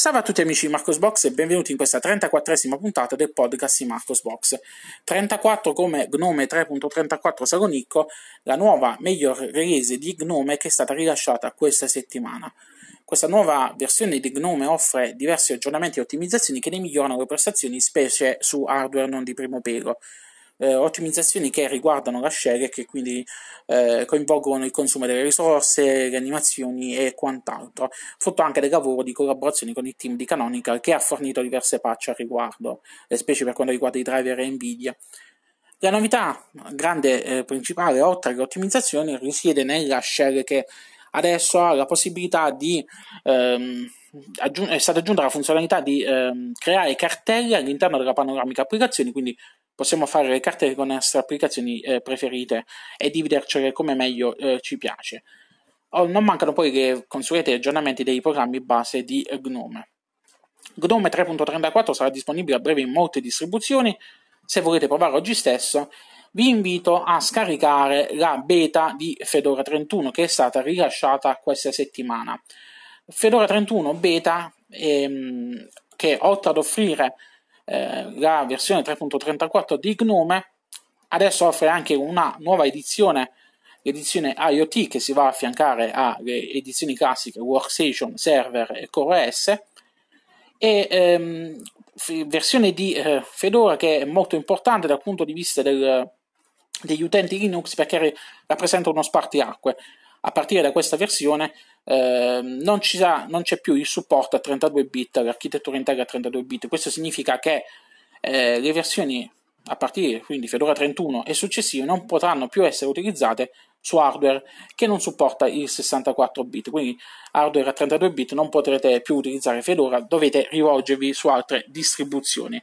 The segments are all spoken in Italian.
Salve a tutti amici di Marco's Box e benvenuti in questa 34esima puntata del podcast di Marco's Box. 34 come Gnome 3.34 Salonicco, la nuova miglior release di Gnome che è stata rilasciata questa settimana. Questa nuova versione di Gnome offre diversi aggiornamenti e ottimizzazioni che ne migliorano le prestazioni, specie su hardware non di primo pelo. Ottimizzazioni che riguardano la shell e che quindi coinvolgono il consumo delle risorse, le animazioni e quant'altro, frutto anche del lavoro di collaborazione con il team di Canonical che ha fornito diverse patch al riguardo, specie per quanto riguarda i driver e Nvidia. La novità grande principale, oltre alle ottimizzazioni, risiede nella shell che adesso ha la possibilità di è stata aggiunta la funzionalità di creare cartelle all'interno della panoramica applicazioni, quindi possiamo fare le cartelle con le nostre applicazioni preferite e dividercele come meglio ci piace. Non mancano poi i consueti aggiornamenti dei programmi base di Gnome. Gnome 3.34 sarà disponibile a breve in molte distribuzioni. Se volete provare oggi stesso, vi invito a scaricare la beta di Fedora 31 che è stata rilasciata questa settimana. Fedora 31 beta che oltre ad offrire la versione 3.34 di Gnome adesso offre anche una nuova edizione, l'edizione IoT, che si va a affiancare alle edizioni classiche Workstation, Server e CoreOS, e versione di Fedora che è molto importante dal punto di vista degli utenti Linux, perché rappresenta uno spartiacque. A partire da questa versione non c'è più il supporto a 32 bit, l'architettura integra a 32 bit. Questo significa che le versioni a partire quindi Fedora 31 e successive non potranno più essere utilizzate su hardware che non supporta il 64 bit, quindi hardware a 32 bit non potrete più utilizzare Fedora, dovete rivolgervi su altre distribuzioni.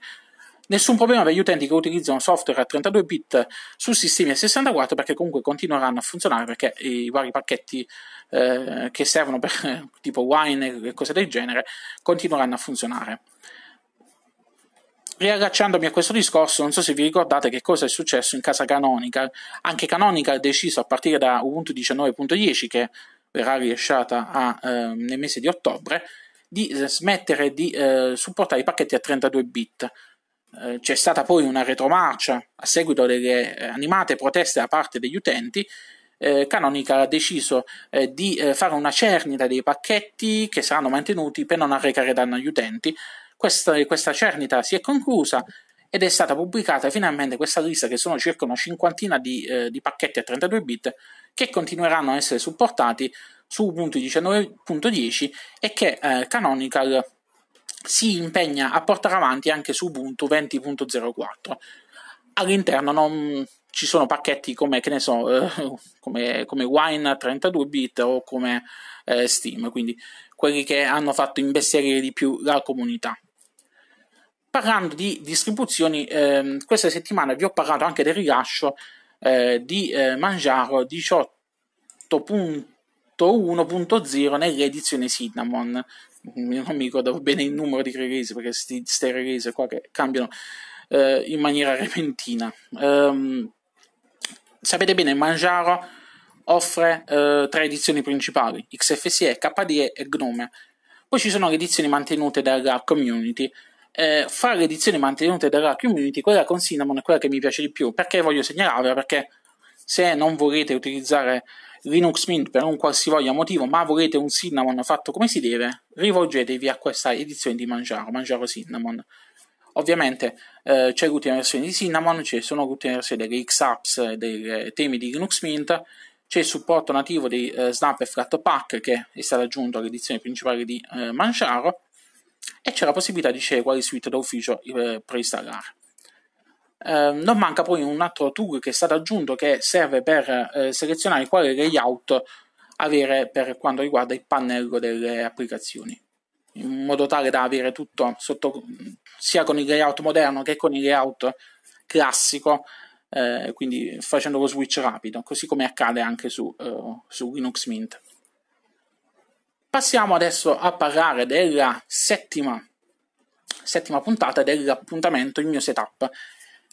Nessun problema per gli utenti che utilizzano software a 32 bit su sistemi a 64, perché comunque continueranno a funzionare, perché i vari pacchetti che servono per tipo Wine e cose del genere continueranno a funzionare. Riallacciandomi a questo discorso, non so se vi ricordate che cosa è successo in casa Canonical. Anche Canonical ha deciso, a partire da Ubuntu 19.10 che verrà rilasciata nel mese di ottobre, di smettere di supportare i pacchetti a 32 bit. C'è stata poi una retromarcia a seguito delle animate proteste da parte degli utenti. Canonical ha deciso di fare una cernita dei pacchetti che saranno mantenuti per non arrecare danno agli utenti. Questa cernita si è conclusa ed è stata pubblicata finalmente questa lista, che sono circa una cinquantina di pacchetti a 32 bit che continueranno a essere supportati su Ubuntu 19.10 e che Canonical si impegna a portare avanti anche su Ubuntu 20.04. All'interno non ci sono pacchetti come, che ne so, come Wine a 32 bit o come Steam, quindi quelli che hanno fatto imbestialire di più la comunità. Parlando di distribuzioni, questa settimana vi ho parlato anche del rilascio di Manjaro 18.1.0 nell'edizione Cinnamon. Non mi ricordo bene il numero di release, perché queste release qua che cambiano in maniera repentina. Sapete bene, Manjaro offre tre edizioni principali: XFCE, KDE e Gnome. Poi ci sono le edizioni mantenute dalla community. Fra le edizioni mantenute dalla community, quella con Cinnamon è quella che mi piace di più. Perché voglio segnalarvela? Perché se non volete utilizzare Linux Mint per un qualsivoglia motivo, ma volete un Cinnamon fatto come si deve, rivolgetevi a questa edizione di Manjaro Cinnamon. Ovviamente c'è l'ultima versione di Cinnamon, ci sono l'ultima versione delle X-Apps, dei temi di Linux Mint, c'è il supporto nativo di Snap e Flatpak che è stato aggiunto all'edizione principale di Manjaro, e c'è la possibilità di scegliere quali suite d'ufficio preinstallare. Non manca poi un altro tool che è stato aggiunto, che serve per selezionare quale layout avere per quanto riguarda il pannello delle applicazioni, in modo tale da avere tutto sotto, sia con il layout moderno che con il layout classico, quindi facendo lo switch rapido, così come accade anche su Linux Mint. Passiamo adesso a parlare della settima puntata dell'appuntamento Il mio setup,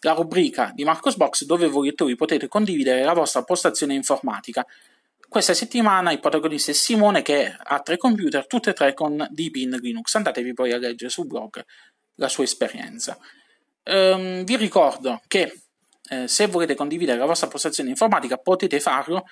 la rubrica di Marco's Box dove voi lettori potete condividere la vostra postazione informatica. Questa settimana il protagonista è Simone, che ha 3 computer, tutte e 3 con Deepin Linux. Andatevi poi a leggere sul blog la sua esperienza. Vi ricordo che se volete condividere la vostra postazione informatica potete farlo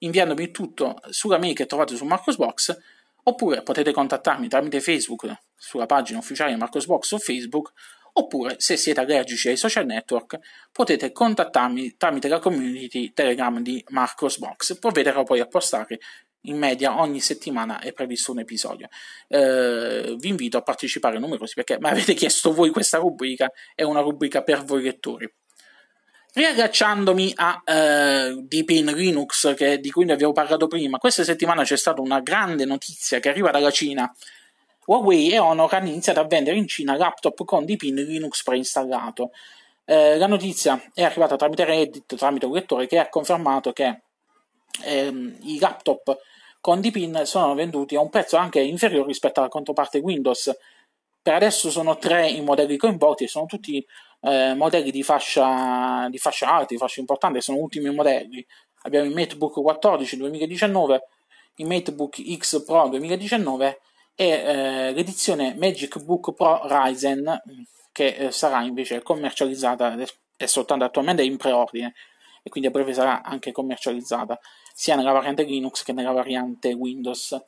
inviandomi il tutto sulla mail che trovate su Marco's Box, oppure potete contattarmi tramite Facebook sulla pagina ufficiale Marco's Box su Facebook, oppure se siete allergici ai social network potete contattarmi tramite la community Telegram di Marco's Box. Provvederò poi a postare in media ogni settimana, è previsto un episodio. Vi invito a partecipare numerosi, perché mi avete chiesto voi questa rubrica, è una rubrica per voi lettori. Riagganciandomi a Deepin Linux, di cui ne avevo parlato prima, questa settimana c'è stata una grande notizia che arriva dalla Cina. Huawei e Honor hanno iniziato a vendere in Cina laptop con Deepin Linux preinstallato. La notizia è arrivata tramite Reddit, tramite un lettore che ha confermato che i laptop con Deepin sono venduti a un prezzo anche inferiore rispetto alla controparte Windows. Per adesso sono 3 i modelli coinvolti e sono tutti modelli di fascia alta, di fascia importante, sono ultimi modelli. Abbiamo il MateBook 14 2019, il MateBook X Pro 2019 e l'edizione MagicBook Pro Ryzen, che sarà invece commercializzata, è soltanto attualmente in preordine e quindi a breve sarà anche commercializzata sia nella variante Linux che nella variante Windows.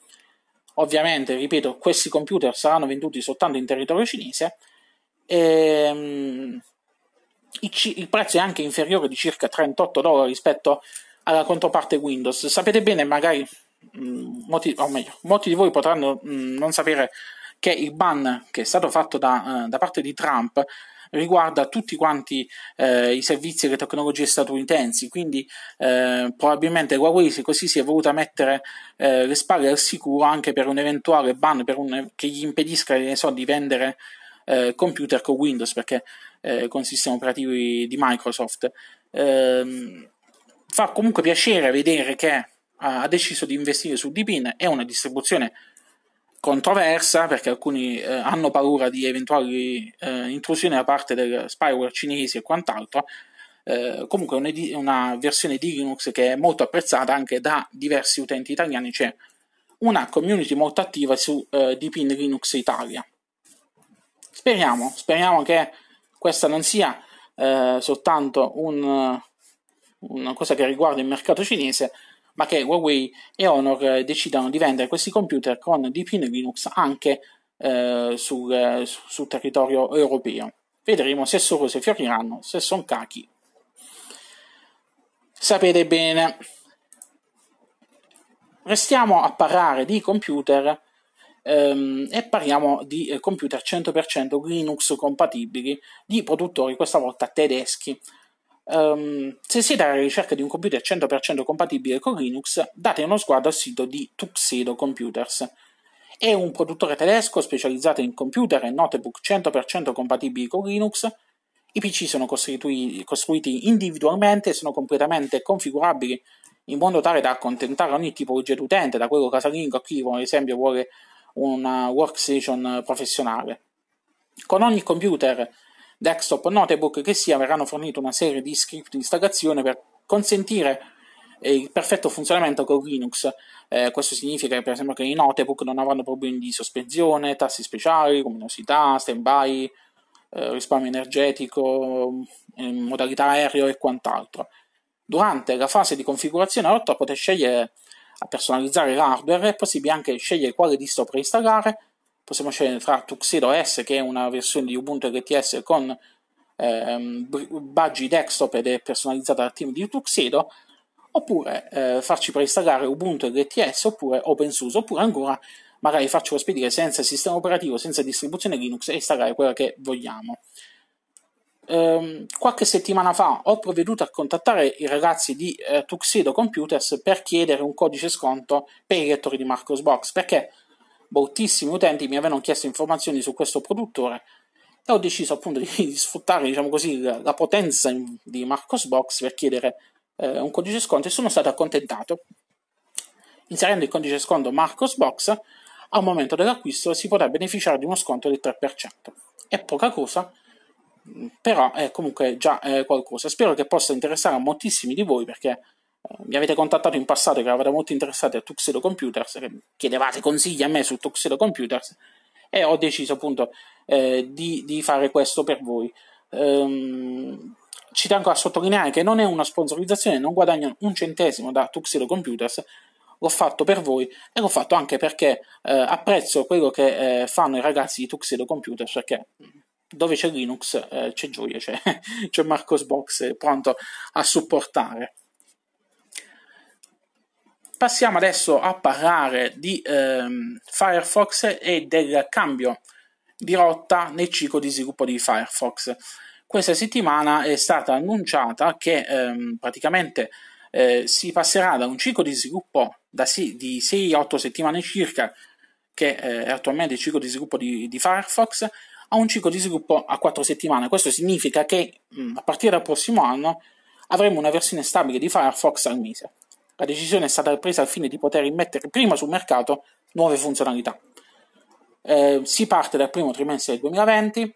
Ovviamente, ripeto, questi computer saranno venduti soltanto in territorio cinese. Il prezzo è anche inferiore di circa $38 rispetto alla controparte Windows. Sapete bene, magari molti di voi potranno non sapere che il ban che è stato fatto da parte di Trump riguarda tutti quanti i servizi e le tecnologie statunitensi, quindi probabilmente Huawei così si è voluta mettere le spalle al sicuro anche per un eventuale ban che gli impedisca di vendere computer con Windows, perché con sistemi operativi di Microsoft. Fa comunque piacere vedere che ha deciso di investire su Deepin. È una distribuzione controversa, perché alcuni hanno paura di eventuali intrusioni da parte del spyware cinesi e quant'altro. Comunque è una versione di Linux che è molto apprezzata anche da diversi utenti italiani, c'è una community molto attiva su Deepin Linux Italia. Speriamo che questa non sia soltanto una cosa che riguarda il mercato cinese, ma che Huawei e Honor decidano di vendere questi computer con Deepin Linux anche sul territorio europeo. Vedremo se sono cose fioriranno, se sono cachi. Sapete bene. Restiamo a parlare di computer e parliamo di computer 100% Linux compatibili di produttori, questa volta tedeschi. Se siete alla ricerca di un computer 100% compatibile con Linux, date uno sguardo al sito di Tuxedo Computers. È un produttore tedesco specializzato in computer e notebook 100% compatibili con Linux. I PC sono costruiti individualmente e sono completamente configurabili in modo tale da accontentare ogni tipologia di utente, da quello casalingo a chi, per esempio, vuole una workstation professionale. Con ogni computer desktop o notebook che sia, verranno fornite una serie di script di installazione per consentire il perfetto funzionamento con Linux. Questo significa, per esempio, che i notebook non avranno problemi di sospensione, tasti speciali, luminosità, standby, risparmio energetico, modalità aereo e quant'altro. Durante la fase di configurazione, oltre a poter scegliere a personalizzare l'hardware, è possibile anche scegliere quale distro preinstallare. Possiamo scegliere tra Tuxedo S, che è una versione di Ubuntu LTS con buggy desktop ed è personalizzata dal team di Tuxedo, oppure farci preinstallare Ubuntu LTS, oppure OpenSUSE, oppure ancora magari farcelo spedire senza sistema operativo, senza distribuzione Linux, e installare quella che vogliamo. Qualche settimana fa ho provveduto a contattare i ragazzi di Tuxedo Computers per chiedere un codice sconto per i lettori di Marco's Box, perché moltissimi utenti mi avevano chiesto informazioni su questo produttore e ho deciso appunto di sfruttare, diciamo così, la potenza di Marco's Box per chiedere un codice sconto, e sono stato accontentato. Inserendo il codice sconto Marco's Box al momento dell'acquisto si potrà beneficiare di uno sconto del 3%. È poca cosa, però è comunque già qualcosa. Spero che possa interessare a moltissimi di voi, perché Mi avete contattato in passato che eravate molto interessati a Tuxedo Computers, che chiedevate consigli a me su Tuxedo Computers, e ho deciso appunto di fare questo per voi. Ci tengo a sottolineare che non è una sponsorizzazione, non guadagno un centesimo da Tuxedo Computers, l'ho fatto per voi e l'ho fatto anche perché apprezzo quello che fanno i ragazzi di Tuxedo Computers, perché dove c'è Linux c'è gioia, c'è Marco's Box pronto a supportare. Passiamo adesso a parlare di Firefox e del cambio di rotta nel ciclo di sviluppo di Firefox. Questa settimana è stata annunciata che praticamente si passerà da un ciclo di sviluppo di 6-8 settimane circa, che è attualmente il ciclo di sviluppo di Firefox, a un ciclo di sviluppo a 4 settimane. Questo significa che a partire dal prossimo anno avremo una versione stabile di Firefox al mese. La decisione è stata presa al fine di poter immettere prima sul mercato nuove funzionalità. Si parte dal primo trimestre del 2020,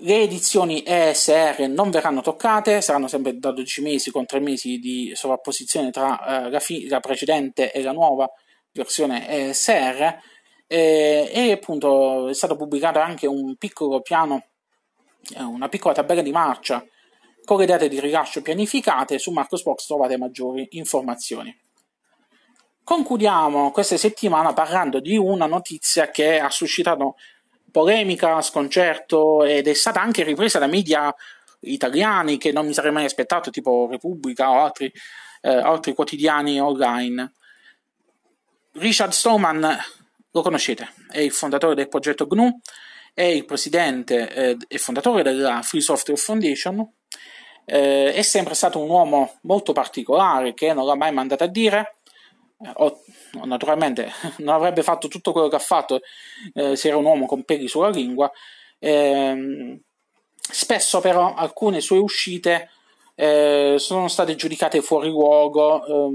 le edizioni ESR non verranno toccate, saranno sempre da 12 mesi con 3 mesi di sovrapposizione tra la precedente e la nuova versione ESR, e appunto è stato pubblicato anche un piccolo piano, una piccola tabella di marcia con le date di rilascio pianificate. Su Marco's Box trovate maggiori informazioni. Concludiamo questa settimana parlando di una notizia che ha suscitato polemica, sconcerto, ed è stata anche ripresa da media italiani che non mi sarei mai aspettato, tipo Repubblica o altri quotidiani online. Richard Stallman lo conoscete, è il fondatore del progetto GNU, è il presidente e fondatore della Free Software Foundation. È sempre stato un uomo molto particolare che non l'ha mai mandato a dire, o naturalmente non avrebbe fatto tutto quello che ha fatto se era un uomo con peli sulla lingua. Spesso però alcune sue uscite sono state giudicate fuori luogo.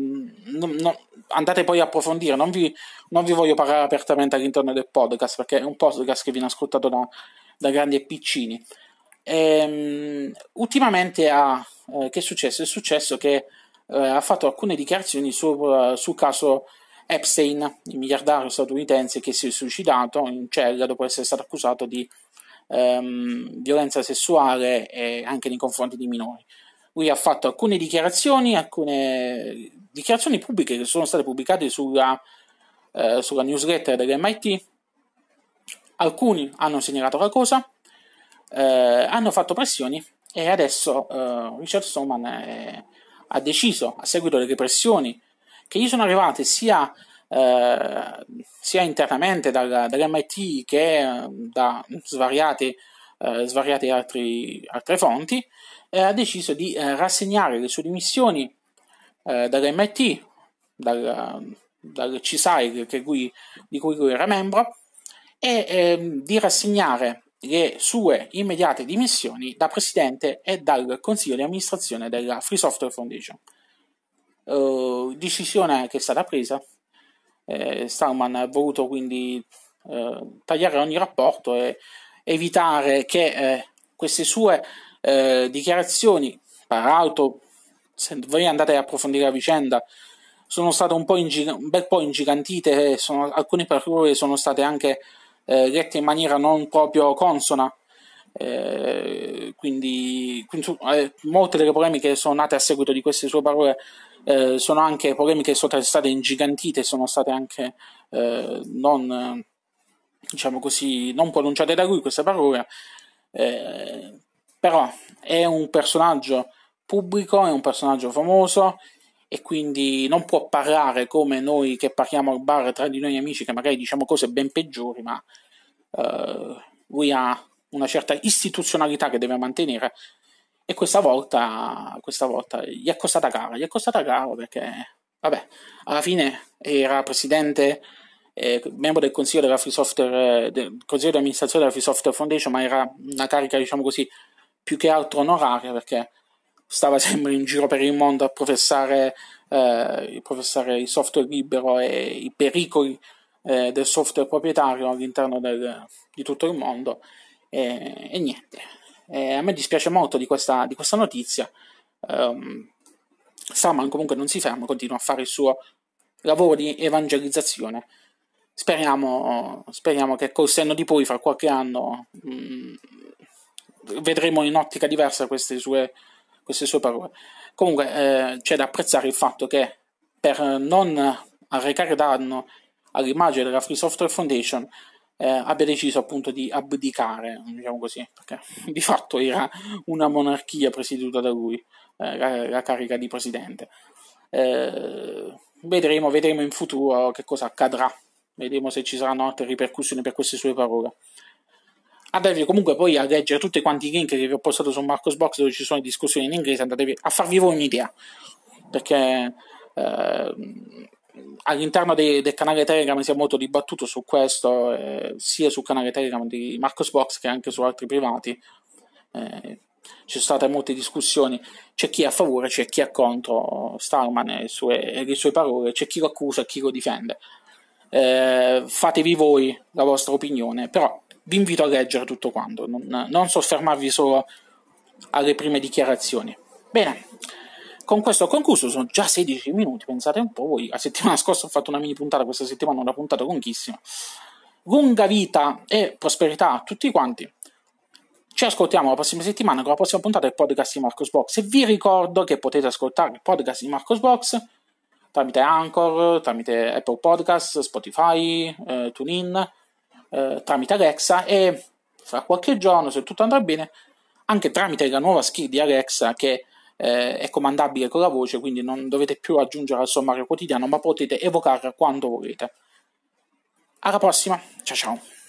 Andate poi a approfondire, non vi voglio parlare apertamente all'interno del podcast, perché è un podcast che viene ascoltato da grandi e piccini. Ultimamente che è successo? È successo che ha fatto alcune dichiarazioni sul caso Epstein, il miliardario statunitense che si è suicidato in cella dopo essere stato accusato di violenza sessuale e anche nei confronti di minori. Lui ha fatto alcune dichiarazioni pubbliche che sono state pubblicate sulla newsletter dell'MIT. Alcuni hanno segnalato la cosa, hanno fatto pressioni, e adesso Richard Stallman ha deciso, a seguito delle pressioni che gli sono arrivate sia internamente dall'MIT che da svariate altre fonti, ha deciso di rassegnare le sue dimissioni dall'MIT, dal CSAIR di cui lui era membro, e di rassegnare le sue immediate dimissioni da presidente e dal consiglio di amministrazione della Free Software Foundation. Decisione che è stata presa. Stallman ha voluto quindi tagliare ogni rapporto e evitare che queste sue dichiarazioni, peraltro, se voi andate a approfondire la vicenda, sono state un bel po' ingigantite, alcune parole sono state anche lette in maniera non proprio consona, quindi molte delle polemiche sono nate a seguito di queste sue parole, sono anche polemiche che sono state ingigantite, sono state anche non, diciamo così, non pronunciate da lui queste parole, però è un personaggio pubblico, è un personaggio famoso, e quindi non può parlare come noi che parliamo al bar tra di noi amici, che magari diciamo cose ben peggiori, ma lui ha una certa istituzionalità che deve mantenere, e questa volta gli è costata cara, perché vabbè, alla fine era presidente, membro del consiglio della Free Software, del consiglio di amministrazione della Free Software Foundation, ma era una carica, diciamo così, più che altro onoraria, perché stava sempre in giro per il mondo a professare il software libero e i pericoli del software proprietario all'interno di tutto il mondo, e niente, a me dispiace molto di questa notizia. Stallman comunque non si ferma, continua a fare il suo lavoro di evangelizzazione. Speriamo che col senno di poi, fra qualche anno, vedremo in ottica diversa queste sue parole. Comunque c'è da apprezzare il fatto che, per non arrecare danno all'immagine della Free Software Foundation, abbia deciso appunto di abdicare, diciamo così, perché di fatto era una monarchia presieduta da lui, la carica di presidente. Vedremo in futuro che cosa accadrà, vedremo se ci saranno altre ripercussioni per queste sue parole. Andatevi comunque poi a leggere tutti quanti i link che vi ho postato su Marco's Box, dove ci sono discussioni in inglese, andatevi a farvi voi un'idea, perché all'interno del canale Telegram si è molto dibattuto su questo, sia sul canale Telegram di Marco's Box che anche su altri privati. Ci sono state molte discussioni, c'è chi è a favore, c'è chi è contro Stallman e le sue parole, c'è chi lo accusa e chi lo difende. Fatevi voi la vostra opinione, però vi invito a leggere tutto quanto, non soffermarvi solo alle prime dichiarazioni. Bene, con questo ho concluso, sono già 16 minuti, pensate un po' voi. La settimana scorsa ho fatto una mini puntata, questa settimana una puntata lunghissima. Lunga vita e prosperità a tutti quanti. Ci ascoltiamo la prossima settimana con la prossima puntata del podcast di Marco's Box, e vi ricordo che potete ascoltare il podcast di Marco's Box tramite Anchor, tramite Apple Podcast, Spotify, TuneIn, tramite Alexa, e fra qualche giorno, se tutto andrà bene, anche tramite la nuova skill di Alexa che è comandabile con la voce, quindi non dovete più aggiungere al sommario quotidiano, ma potete evocarla quando volete. Alla prossima, ciao ciao!